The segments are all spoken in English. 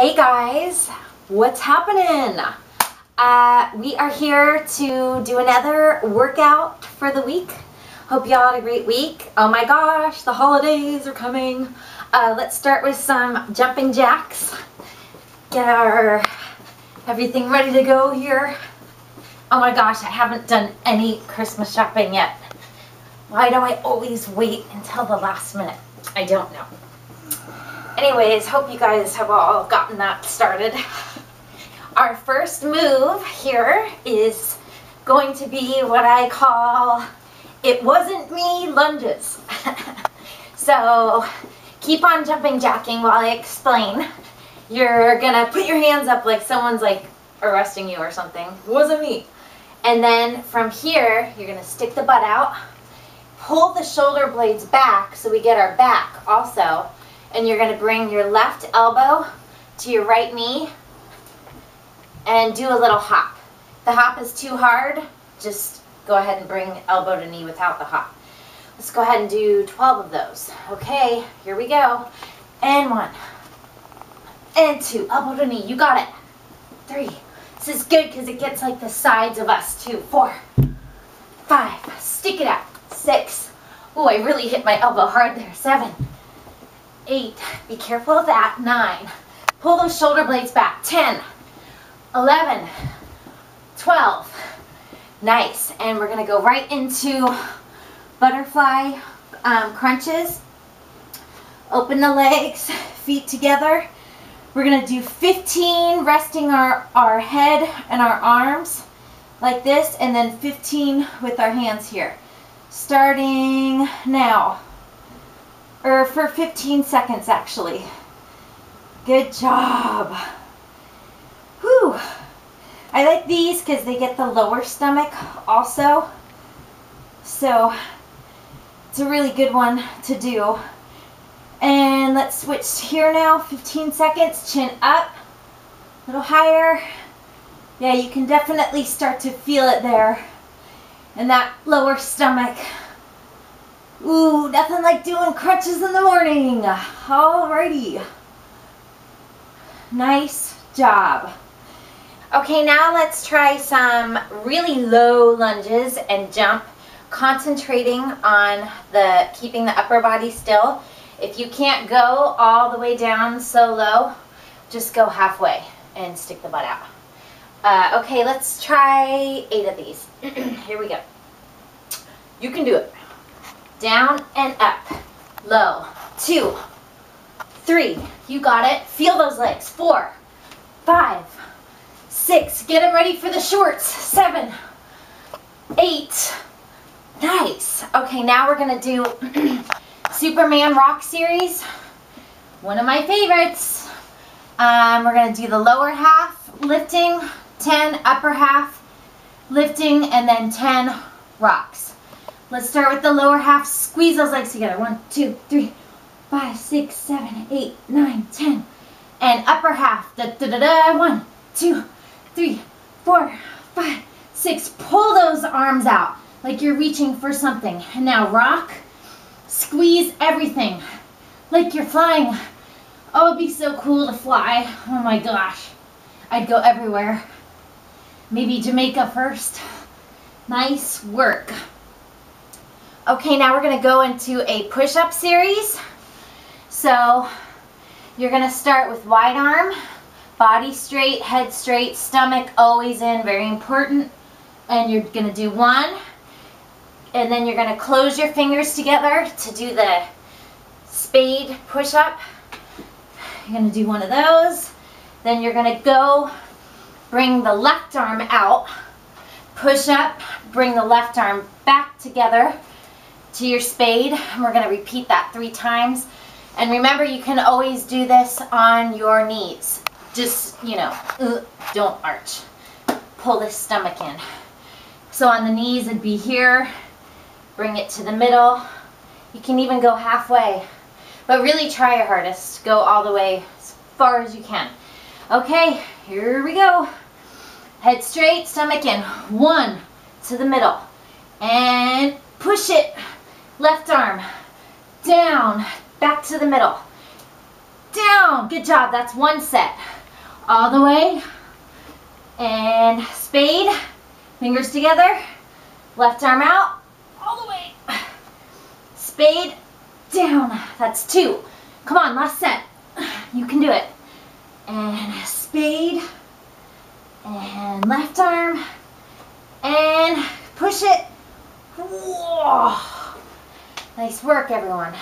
Hey guys, what's happening? We are here to do another workout for the week. Hope y'all had a great week. Oh my gosh, the holidays are coming. Let's start with some jumping jacks. Get our everything ready to go here. Oh my gosh, I haven't done any Christmas shopping yet. Why do I always wait until the last minute? I don't know. Anyways, hope you guys have all gotten that started. Our first move here is going to be what I call "It Wasn't Me" lunges. So keep on jumping jacking while I explain. You're gonna put your hands up like someone's like arresting you or something. It wasn't me. And then from here, you're gonna stick the butt out, pull the shoulder blades back so we get our back also. And you're going to bring your left elbow to your right knee and do a little hop. If the hop is too hard, just go ahead and bring elbow to knee without the hop. Let's go ahead and do 12 of those. Okay, here we go. And one. And two. Elbow to knee. You got it. Three. This is good because it gets like the sides of us too. Four. Five. Stick it out. Six. Oh, I really hit my elbow hard there. Seven. Eight, be careful of that. Nine, pull those shoulder blades back. 10, 11, 12. Nice, and we're gonna go right into butterfly crunches. Open the legs, feet together. We're gonna do 15, resting our head and our arms like this, and then 15 with our hands here. Starting now. Or for 15 seconds actually. Good job. Whew. I like these because they get the lower stomach also. So it's a really good one to do. And let's switch here now. 15 seconds, chin up, a little higher. Yeah, you can definitely start to feel it there in that lower stomach. Ooh, nothing like doing crunches in the morning. Alrighty. Nice job. Okay, now let's try some really low lunges and jump, concentrating on keeping the upper body still. If you can't go all the way down so low, just go halfway and stick the butt out. Okay, let's try 8 of these. Here we go. You can do it. Down and up, low, 2, 3, you got it, feel those legs, 4, 5, 6, get them ready for the shorts, 7, 8, nice. Okay, now we're gonna do Superman Rock Series, one of my favorites. We're gonna do the lower half, lifting, 10, upper half, lifting, and then 10 rocks. Let's start with the lower half. Squeeze those legs together. 1, 2, 3, 5, 6, 7, 8, 9, 10. And upper half. Da, da, da, da. 1, 2, 3, 4, 5, 6. Pull those arms out like you're reaching for something. And now rock. Squeeze everything like you're flying. Oh, it'd be so cool to fly. Oh my gosh. I'd go everywhere. Maybe Jamaica first. Nice work. Okay, now we're going to go into a push-up series. So you're going to start with wide arm, body straight, head straight, stomach always in, very important. And you're going to do 1, and then you're going to close your fingers together to do the spade push-up. You're going to do 1 of those. Then you're going to go bring the left arm out, push up, bring the left arm back together to your spade, and we're going to repeat that 3 times. And remember, you can always do this on your knees. Just, you know, don't arch. Pull this stomach in. So on the knees, it'd be here. Bring it to the middle. You can even go halfway. But really try your hardest. Go all the way as far as you can. Okay, here we go. Head straight, stomach in. 1, to the middle. And push it. Left arm, down, back to the middle. down. Good job. That's one set. All the way. And spade. Fingers together. Left arm out. All the way. Spade. Down. That's two. Come on. Last set. You can do it. And spade. And left arm. And push it. Whoa. Nice work, everyone.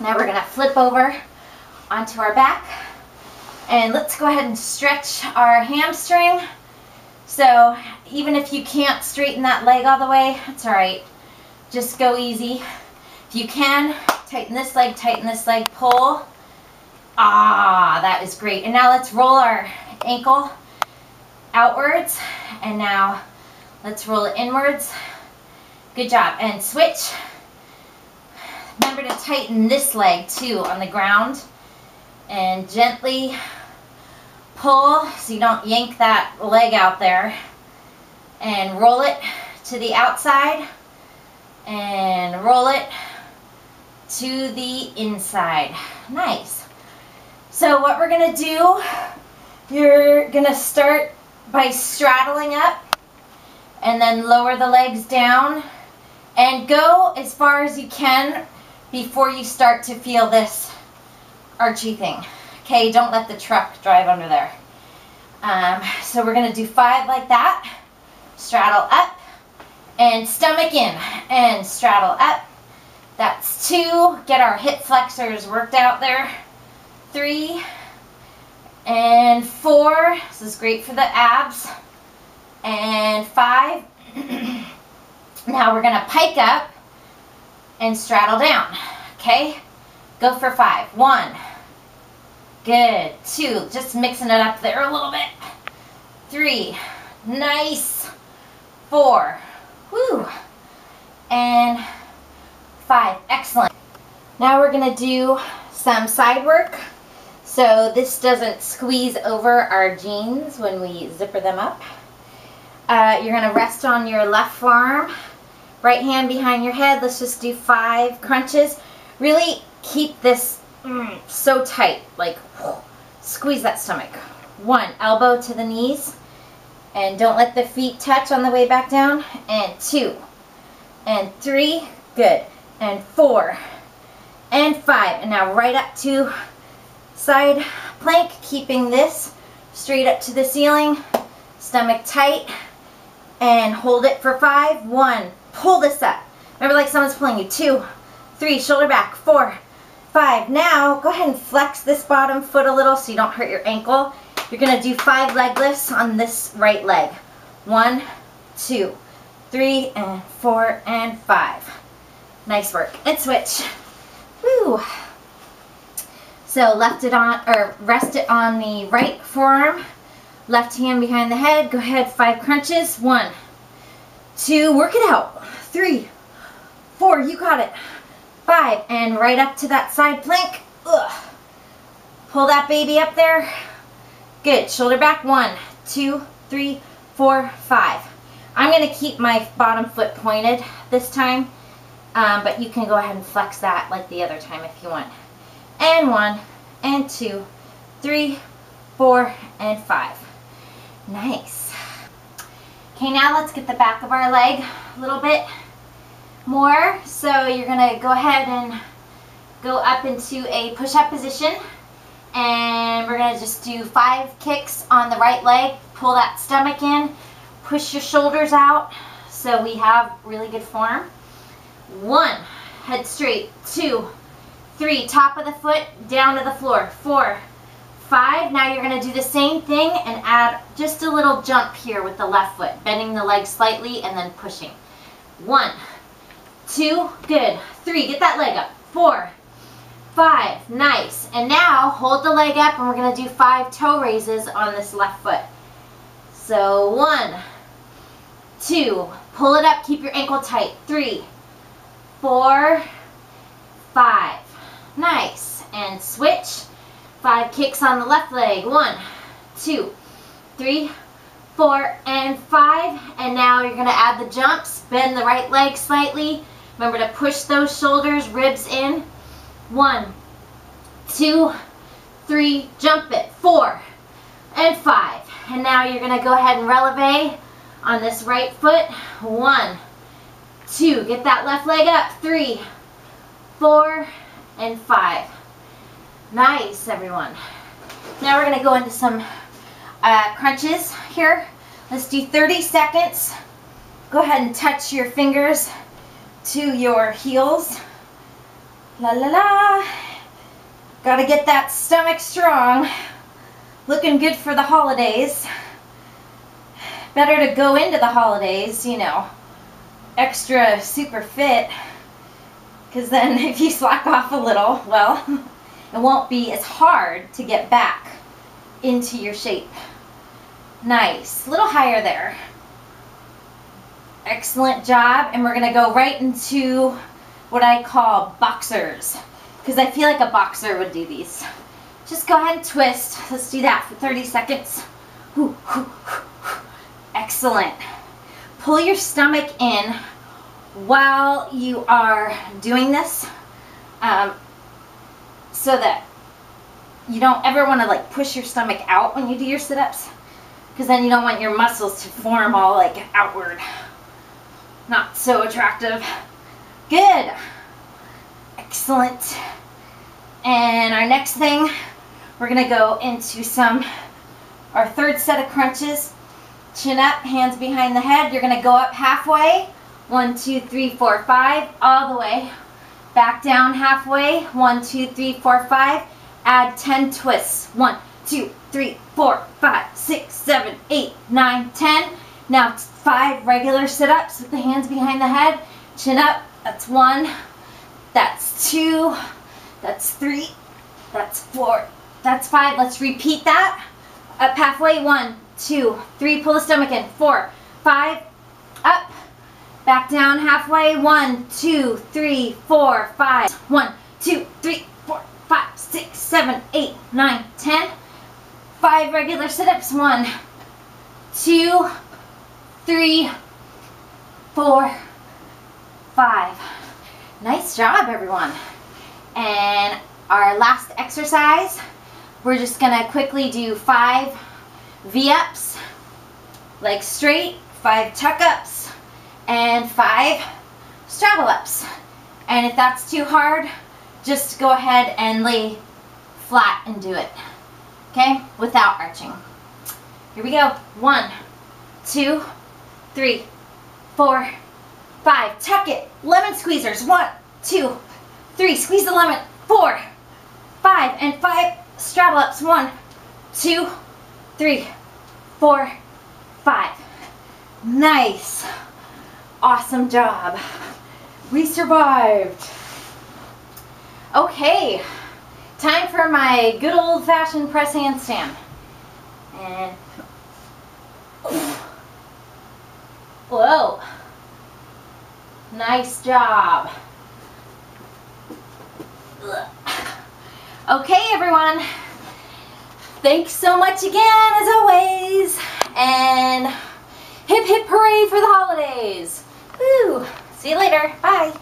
Now we're going to flip over onto our back. And let's go ahead and stretch our hamstring. So even if you can't straighten that leg all the way, it's all right. Just go easy. If you can, tighten this leg, pull. Ah, that is great. And now let's roll our ankle outwards. And now let's roll it inwards. Good job. And switch. Remember to tighten this leg too on the ground. And gently pull so you don't yank that leg out there. And roll it to the outside. And roll it to the inside. Nice. So what we're going to do, you're going to start by straddling up. And then lower the legs down. And go as far as you can before you start to feel this archy thing. Okay, don't let the truck drive under there. So we're going to do five like that. Straddle up and stomach in and straddle up. That's two. Get our hip flexors worked out there. Three and four. This is great for the abs. And five. Now we're going to pike up and straddle down, okay? Go for five. One. Good. Two. Just mixing it up there a little bit. Three. Nice. Four. Woo. And five. Excellent. Now we're going to do some side work. So this doesn't squeeze over our jeans when we zipper them up. You're going to rest on your left arm, right hand behind your head. Let's just do five crunches. Really keep this so tight, like squeeze that stomach. One, elbow to the knees, and don't let the feet touch on the way back down. And two, and three, good, and four, and five. And now right up to side plank, keeping this straight up to the ceiling, stomach tight. And hold it for five. One, pull this up. Remember, like someone's pulling you. Two, three, shoulder back. Four, five. Now, go ahead and flex this bottom foot a little so you don't hurt your ankle. You're going to do five leg lifts on this right leg. One, two, three, and four, and five. Nice work. And switch. Woo. So, rest it on the right forearm. Left hand behind the head. Go ahead, five crunches. One, two, work it out. Three, four, you got it. Five, and right up to that side plank. Ugh. Pull that baby up there. Good, shoulder back. One, two, three, four, five. I'm going to keep my bottom foot pointed this time, but you can go ahead and flex that like the other time if you want. And one, and two, three, four, and five. Nice. Okay, now let's get the back of our leg a little bit more. So you're going to go ahead and go up into a push-up position. And we're going to just do five kicks on the right leg. Pull that stomach in. Push your shoulders out so we have really good form. One, head straight. Two, three, top of the foot, down to the floor. Four, five. Now you're going to do the same thing and add just a little jump here with the left foot, bending the leg slightly and then pushing. One, two, good. Three, get that leg up. Four, five, nice. And now hold the leg up and we're going to do five toe raises on this left foot. So one, two, pull it up, keep your ankle tight. Three, four, five. Nice. And switch. Five kicks on the left leg. One, two, three, four, and five. And now you're going to add the jumps. Bend the right leg slightly. Remember to push those shoulders, ribs in. One, 2, 3, jump it, 4 and 5. And now you're going to go ahead and relevé on this right foot. 1, 2, get that left leg up, 3, 4 and 5. Nice, everyone. Now we're going to go into some crunches here. Let's do 30 seconds. Go ahead and touch your fingers to your heels. La la la. Gotta get that stomach strong. Looking good for the holidays. Better to go into the holidays, you know, extra super fit, because then if you slack off a little, well, it won't be as hard to get back into your shape. Nice, a little higher there. Excellent job. And we're gonna go right into what I call boxers, because I feel like a boxer would do these. Just go ahead and twist. Let's do that for 30 seconds. Excellent. Pull your stomach in while you are doing this, so that you don't ever want to like push your stomach out when you do your sit-ups, because then you don't want your muscles to form all like outward. Not so attractive. Good. Excellent. And our next thing, we're going to go into our third set of crunches. Chin up, hands behind the head. You're going to go up halfway. 1, 2, 3, 4, 5. All the way. Back down halfway. 1, 2, 3, 4, 5. Add 10 twists. 1, 2, 3, 4, 5, 6, 7, 8, 9, 10. Now 5 regular sit-ups with the hands behind the head. Chin up. That's 1. That's 2. That's 3. That's 4. That's 5. Let's repeat that. Up halfway. 1, 2, 3. Pull the stomach in. 4, 5. Up. Back down halfway. 1, 2, 3, 4, 5. 1, 2, 3, 4, 5, 6, 7, 8, 9, 10. 5 regular sit-ups. 1, 2, 3, 4, 5. Nice job, everyone. And our last exercise, we're just gonna quickly do 5 V-ups, like straight, 5 tuck-ups, and 5 straddle-ups. And if that's too hard, just go ahead and lay flat and do it, okay? Without arching. Here we go. 1, 2, 3, 4, 5. Tuck it. Lemon squeezers. 1, 2, 3, squeeze the lemon, 4, 5, and 5 straddle ups, 1, 2, 3, 4, 5. Nice, awesome job. We survived. Okay, time for my good old fashioned press handstand. And whoa, nice job. Okay, everyone, thanks so much again, as always, and hip hip hooray for the holidays. Woo. See you later. Bye.